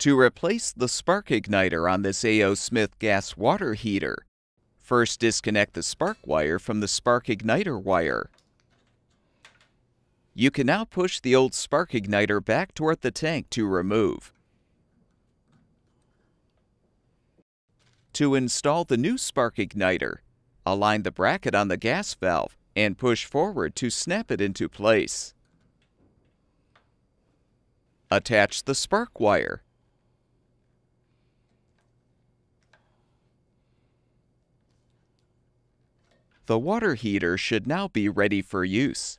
To replace the spark igniter on this AO Smith gas water heater, first disconnect the spark wire from the spark igniter wire. You can now push the old spark igniter back toward the tank to remove. To install the new spark igniter, align the bracket on the gas valve and push forward to snap it into place. Attach the spark wire. The water heater should now be ready for use.